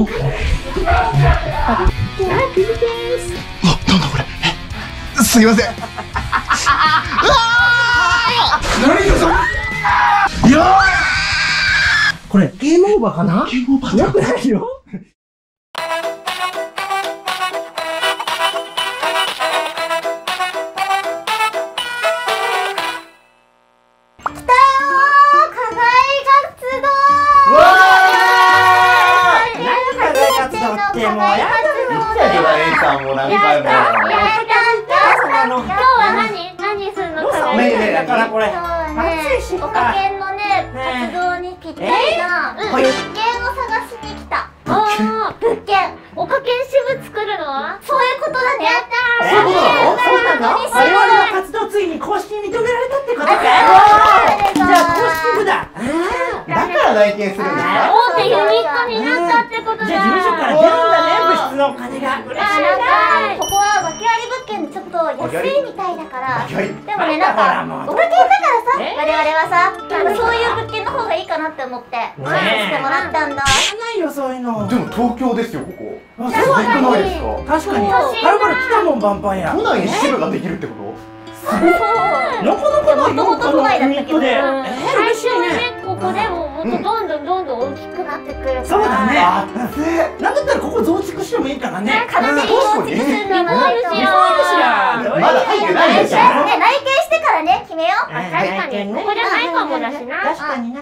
なんだこれ。え、すいません。何よこれ、ゲームオーバーかな。ゲームオーバーだ。よくないよ。バンバンや都内に支部ができるってことすごい。なかなかないよ、このユニットで。嬉しいね。ここでももっとどんどんどんどん大きくなってくる。そうだね。なんだったらここ増築してもいいからね。確かに増築するのもいいしよ。まだ入ってないでしょ。内見してからね、決めよう。確かにここでないかもだしな。確かにな。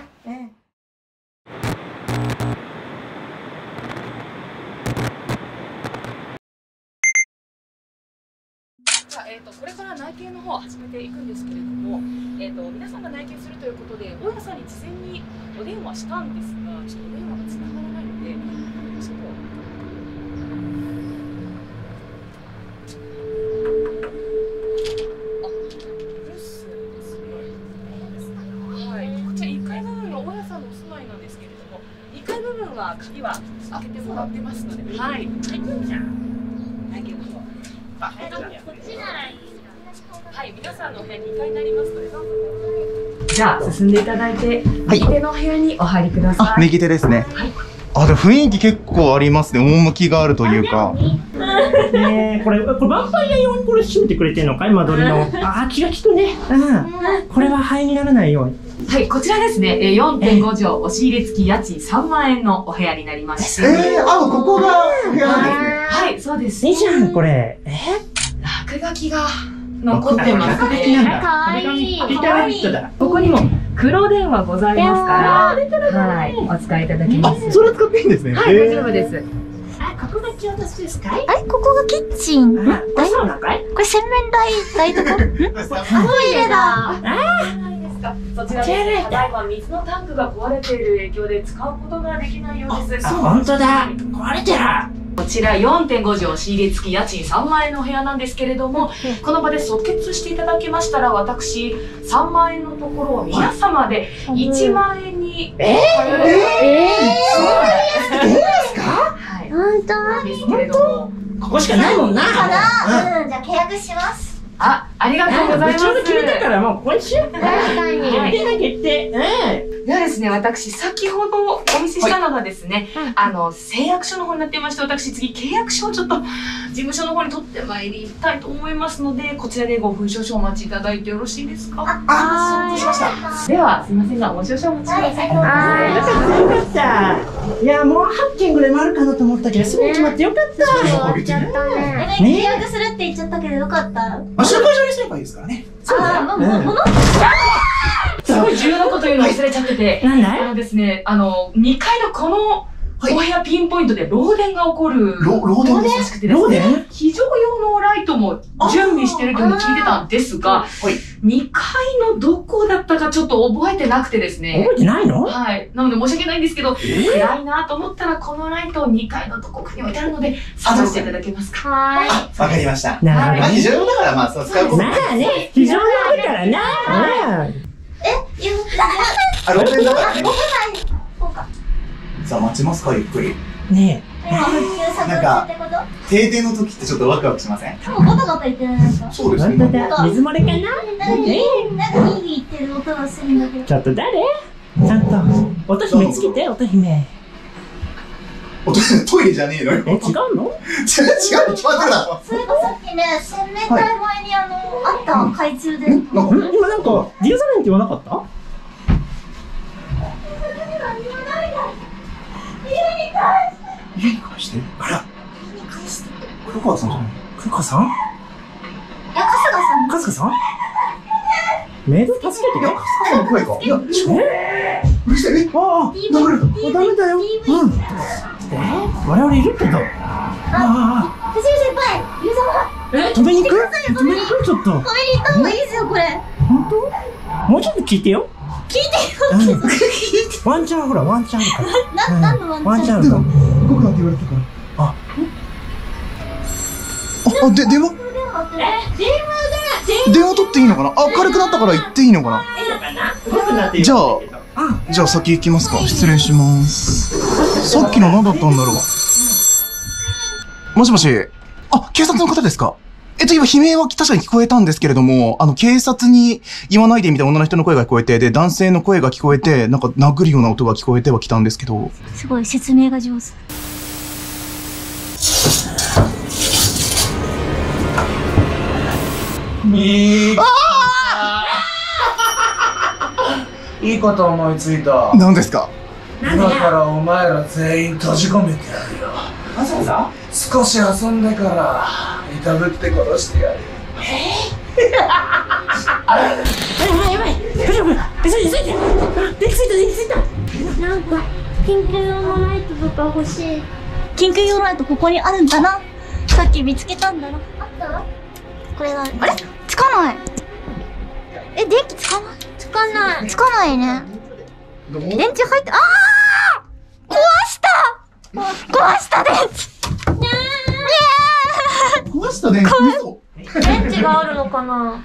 これから内見の方を始めていくんですけれども、皆さんが内見するということで大家さんに事前にお電話したんですが、ちょっとお電話がつながらないので、ちょっとブルースですね。はい、こちら1階部分が大家さんのお住まいなんですけれども、2階部分は鍵は開けてもらってますので、はい、じゃあ。はい、皆さんのお部屋2階になりますので、じゃあ進んでいただいて、右手の部屋にお入りください。はい、あ、右手ですね。はい、あ、でも雰囲気結構ありますね。趣があるというか。ねえ、これバンパイア用にこれ閉めてくれてるのかい、間取りの。ああ、気が利くね。うん。これは灰にならないように。はい、こちらですね、4.5 畳、押し入れ付き家賃3万円のお部屋になりまして。あ、ここが部屋ですね。はい、そうです。いいじゃん、これ。落書きが残ってます。落書きなんだ。かわいい。ここにも黒電話ございますから、はい、お使いいただきます。あ、それ使っていいんですね。はい、大丈夫です。あ、ここがキッチンですかい？あ、ここがキッチン。これそうなんかい？これ洗面台とか？トイレだ。そちらでただいま水のタンクが壊れている影響で使うことができないようです。あ、そう、本当だ。壊れてる。こちら 4.5 畳仕入れ付き家賃3万円のお部屋なんですけれども、この場で即決していただきましたら、私3万円のところを皆様で1万円に。そうですか？本当ですけれども、ここしかないもんな。じゃあ契約します。あ、ありがとうございます。ちょうど決めたから、もう今週。確かに。決定。ではですね、私、先ほどお見せしたのがですね、誓約書の方になっていまして、私、次、契約書をちょっと、事務所の方に取ってまいりたいと思いますので、こちらでご封書書をお待ちいただいてよろしいですか？あ、そうしました。では、すみませんが、ご封書お待ちください。ありがとうございました。いや、もうハッキングでもあるかなと思ったけど、すぐに決まってよかった。よかった。契約するって言っちゃったけど、よかった。私の会社にすればいいですからね。すごい重要なこと言うの忘れちゃってて、ですね、2階のこのお部屋ピンポイントで漏電が起こるらしくてですね、非常用のライトも準備してるというのを聞いてたんですが、2階のどこだったかちょっと覚えてなくてですね。覚えてないの？はい。なので申し訳ないんですけど、暗いなと思ったらこのライトを2階のどこかに置いてあるので、探していただけますか？はい。わかりました。非常用だから、まあ、使うことも。まあね、非常用だからな。え、言った。あ、漏電だからね。そうか。じゃあ待ちますか、ゆっくり。ねえ。なんか、停電の時ってちょっとワクワクしません？もうガタガタ言ってないですか？そうですね。水漏れかな？なんか言ってる音がするんだけど。ちょっと誰？ちゃんと、乙姫つけて、乙姫。トイレじゃねえのよ。違うの？違うに決まってるな。それがさっきね、1000年ぐらい前にあった海中で。今なんかディアザメンって言わなかった？家に返して？あら。家に返して。黒川さんじゃない？黒川さん？いや、春日さん。春日さん？メイド助けてよ。春日の声か。いや、違う。うるせえ。ああ、流れた。ダメだよ。うん。我々いるけど。ああ。藤井先輩、ゆざま。え、止めに行く？止めに行くちょっと。止めに行った方がいいですよこれ。本当？もうちょっと聞いてよ。聞いてよ。ワンチャンほらワンチャンあるから。何のワンチャン？でも動くなって言われたから。あ。あ、で電話？電話取っていいのかな？あ、軽くなったから行っていいのかな？じゃあ先行きますか。失礼します。さっきの何だったんだろう。もしもし。あ、警察の方ですか？今悲鳴は確かに聞こえたんですけれども、警察に言わないでみたいな女の人の声が聞こえて、で、男性の声が聞こえて、なんか殴るような音が聞こえてはきたんですけど。すごい、説明が上手。いいこと思いついた。何ですか？今からお前ら全員閉じ込めてやるよ。マジか？少し遊んでからいたぶって殺してやるよ。やばい。大丈夫。できすぎた。なんか緊急用のライトとか欲しい。緊急用ライトここにあるんだな。さっき見つけたんだろ。あった？これがあれ？つかない。え、電気つかない？つかないね。電池入って、ああ壊した電池。壊した電池。電池があるのかな。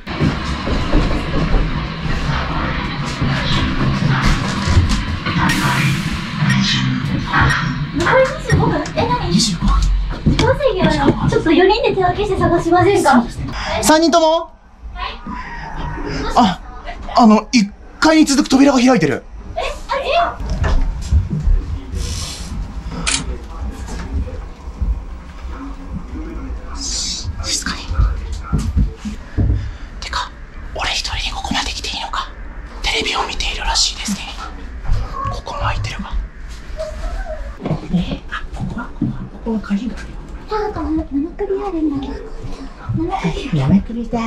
残り25分。何？25分。どうすればいいの？ちょっと4人で手分けして探しませんか。3人とも。はい。1階に続く扉が開いてる。テレビを見ているらしいですね。ここも開いてるわ。あ、ここは鍵があるよ。なんか生首あるんだ。生首だ。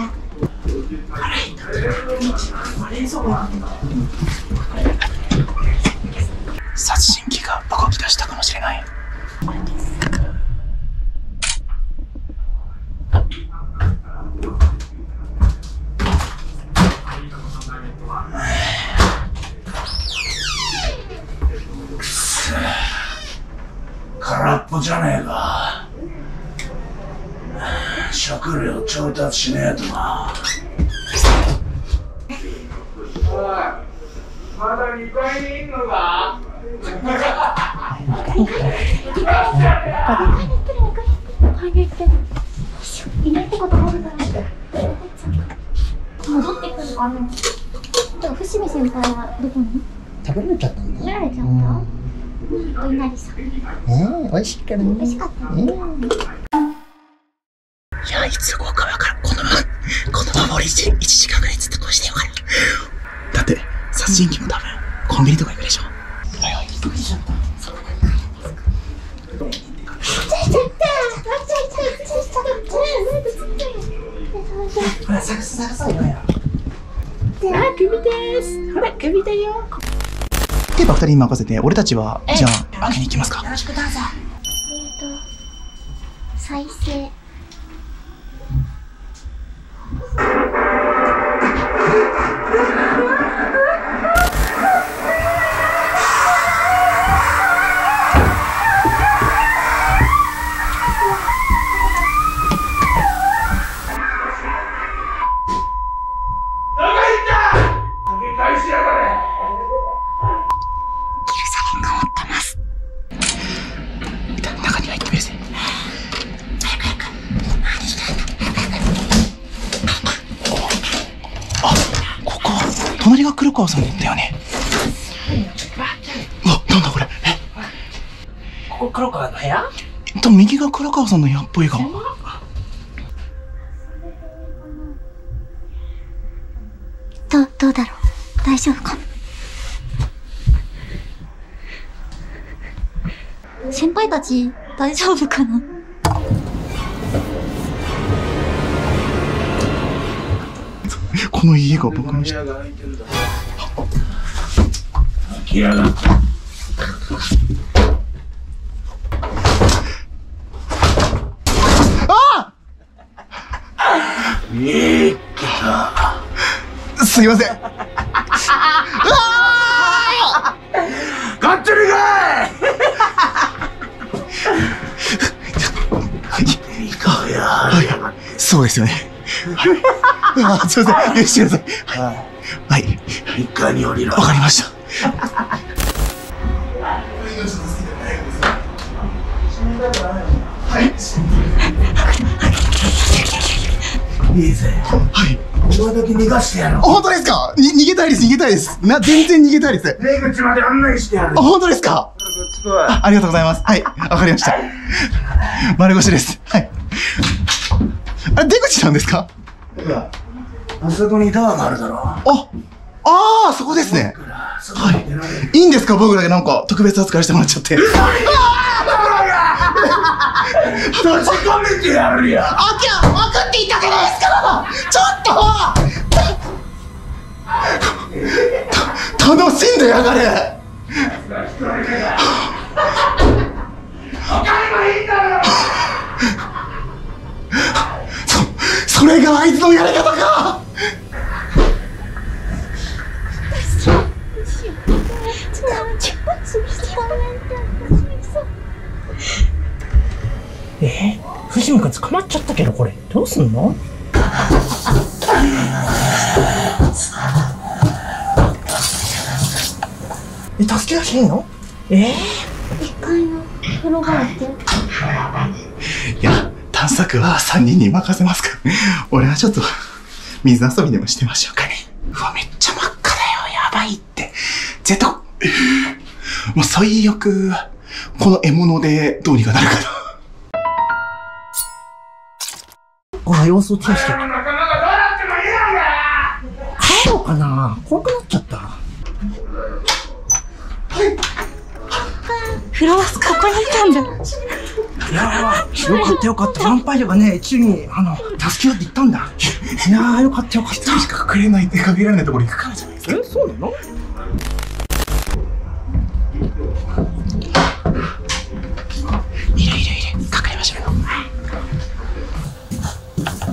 殺人鬼が動き出したかもしれない。空っぽじゃねえか。食料調達しねえとな。おい、まだ2階にいんのか。いないってことあるから戻ってくるかな。でも伏見先輩はどこに？食べられちゃったんだ。食べられちゃった。おいなりさん。美味しいからね。美味しかったね。いや、いつ動くか分からん。このまま俺1時間ぐらいずっとこうしてよから。だって、殺人鬼も多分、コンビニとか行くでしょ。はい。どこ行っちゃった？そこなんないですか？ほら、探そうよ。あ、首です。ほら、首だよ。例えば2人に任せて、俺たちはじゃあ開けに行きますか。よろしくどうぞ。再生。隣が黒川さんだったよね。うわ、なんだこれ。ここ黒川の部屋と右が黒川さんの部屋っぽいが。どうだろう、大丈夫か。先輩たち大丈夫かな。この家が僕の人。嫌だ。ああ。見た。すいません。ああ。勝手にかい。そうですよね。ああ、すいません。許してください。はい。一回に降りろ。わかりました。はい。いいぜ。はい。今時逃がしてやろう。本当ですか？逃げたいです。逃げたいです。全然逃げたいです。出口まで案内してやる。本当ですか？ありがとうございます。はい。わかりました。丸腰です。はい。あれ、出口なんですか？あそこにドアがあるだろう。ああ、そこですね。はい。いいんですか？僕だけなんか特別扱いしてもらっちゃって。閉じ込めてやるよ。あきゃ、わかっていたじゃないですか！ちょっと楽しんでやがれ。お金もいいんだろ。それがあいつのやり方か。藤見君捕まっちゃったけど、これどうすんの？助け出していいの？一回の風呂場って。いや。探索は3人に任せますから。俺はちょっと水遊びでもしてましょうかね。うわ、めっちゃ真っ赤だよ。やばいって。絶対もう最悪この獲物でどうにかなるかな。あ、様子を注意して。仲間がどうなってもいいのか。帰ろうかな、怖くなっちゃった。はいフロアス、ここにいたんだ。いやー、よかったよかった。ヴァンパイアがね、一緒に、助けようって言ったんだ。いやー、よかったよかった。一人しか隠れないって限られないところに行くからじゃないですか。そうなの？いる。隠れましょうよ。そ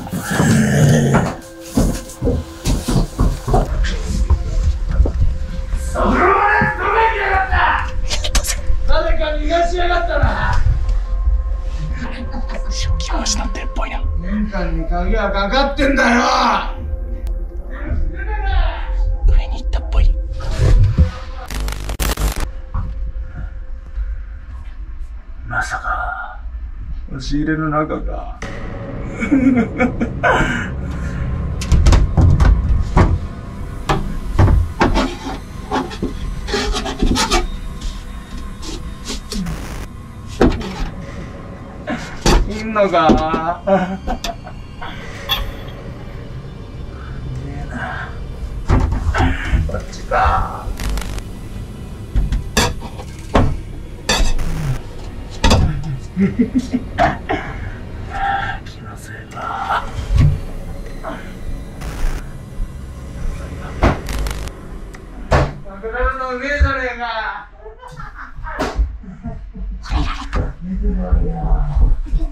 こまで止めやがった。誰か逃がしやがったな。なんてっぽいな。玄関に鍵はかかってんだよ。上に行ったっぽい。まさか押し入れの中か。のかねえな。こっちか。気のせいか。隠れるのうめえじゃねえか。褒められた。見てもらうよ。褒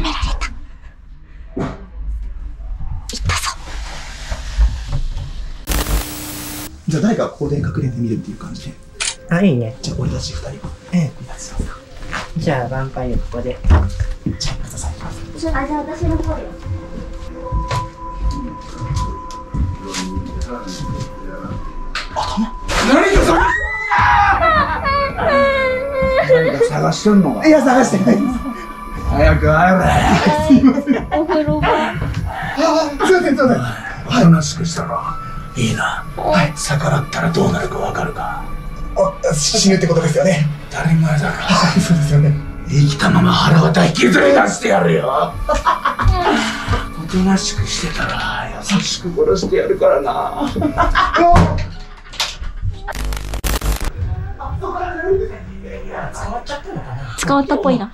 められた。言ったぞ。じゃあ誰かここで隠れてみるっていう感じで。あ、いいね。じゃあ俺たち2人は。じゃあヴァンパイアここで。じゃあさん。じゃあ私の方よ。頭。何が探してんの？何が探してんのか。いや探してないです。早く会えろ。お風呂場。すいません。おとなしくしたのいいな。逆らったらどうなるかわかるか。死ぬってことですよね。当たり前だから。そうですよね。生きたまま腹渡引きずり出してやるよ。おとなしくしてたら優しく殺してやるからな。捕まっちゃったのかな。捕まったっぽいな。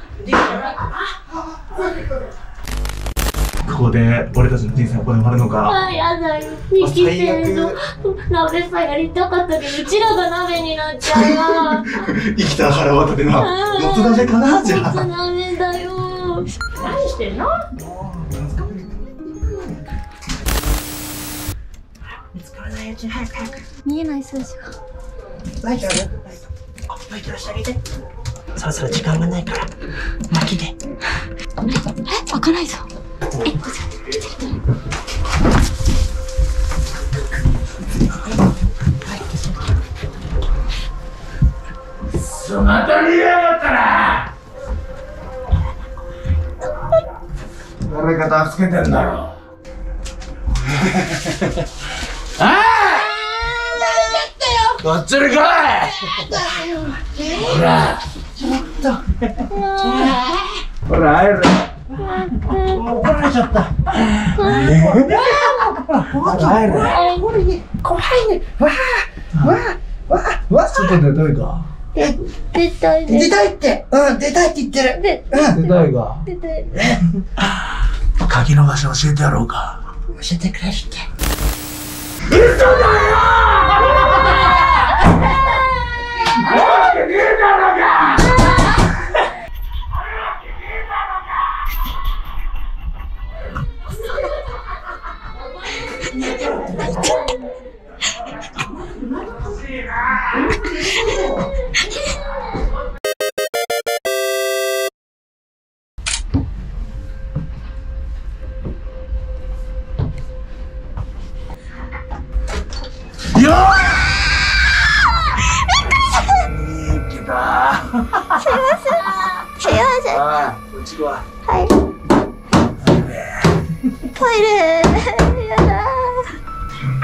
ここで俺たちの人生はここで終わるのか。ああ、やだよ。生きてるの。鍋さやりたかったけど、うちらが鍋になっちゃう。生きた腹渡でな。もつ鍋かなじゃあ。もつ鍋だよ。何してんの？見つからないうちに早く早く。見えない数字が。ライトある？ライト出してあげて。そろそろ時間がないから巻きで。え、開かないぞ。え、こっち。その後にやがったな。誰か助けてんだろ。ああ。こっちに来い。ほら。ちょっと。ほら、会える。怒られちゃった。会える。怖いね。怖いね。わあ。わあ。わあ。わあ。外でどういうか。出たい。出たいって。うん、出たいって言ってる。出たいが。出たい。鍵の場所教えてやろうか。教えてくれるって。嘘だよ。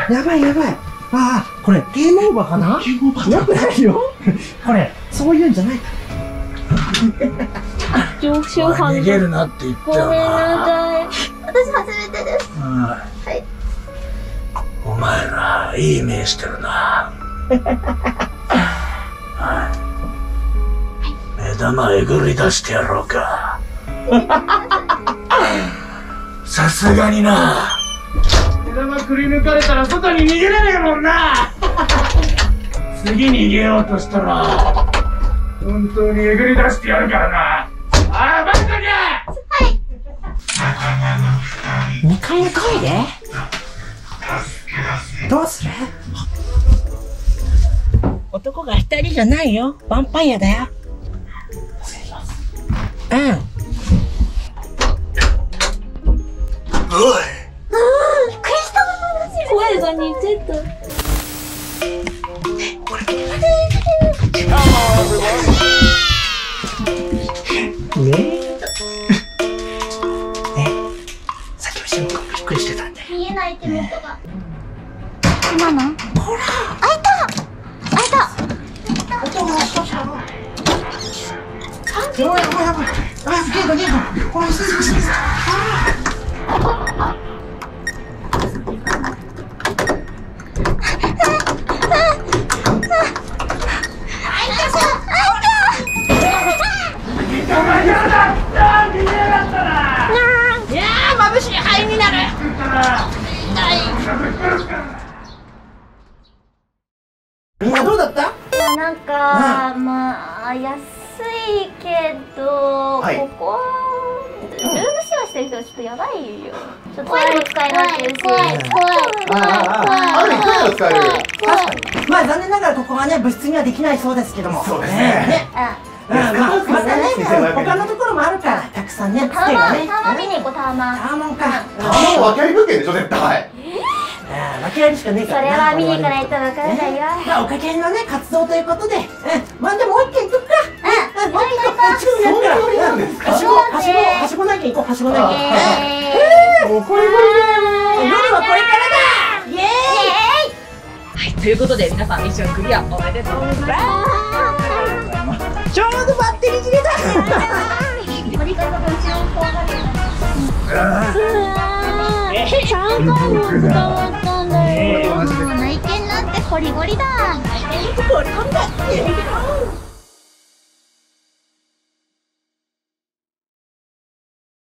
やばいやばい。ああ、これゲームオーバーかな。よくないよこれ。そういうんじゃないか。常習犯で逃げるなって言ったよな。ごめんなさい、私初めてです。はい。お前らいい目してるな。目玉えぐり出してやろうか。さすがにな。くり抜かれたら外に逃げられねえもんな。次逃げようとしたら本当にえぐり出してやるからな。ああ、待っとけ。はい。2階へ来いで。どうする？男が2人じゃないよ。ヴァンパイアだよ。失礼します。うん。おい、声が似てた。さっきはシムがびっくりしてたんで。見えない手元が。今の？ほら。開いた。開いた。音が少しある。やばいやばいやばい。あ、ゲートゲート。これすぐすぐ。ああ。みんなどうだった？なんか、まあ安いけど、はい、ここはルームシェアしてる人はちょっとやばいよ。ちょっと声も使えないし、怖い。まあ残念ながらここはね、部室にはできないそうですけども。そうですね。またね、他のところもあるからたくさんね。タワマン見に行こう。タワマン。タワマンか。タワマン分けられるけんでしょ絶対。分けられるしかねえから。それは見に行かないと分からないよ。まあおかげのね活動ということで、まあでももう一軒行くか。もう一軒こっちにやるから。そうなんですか。はしごなきゃ行こう。はしごなきゃ。もうこれこれで。夜はこれからだ。イエーイ。はい、ということで皆さんミッションクリアおめでとうございます。ちょうどバッテリー切れだ。折り方のうちの方が出た。3回も使わったんだよ。もう内見なんてゴリゴリだ。ゴリゴリだ。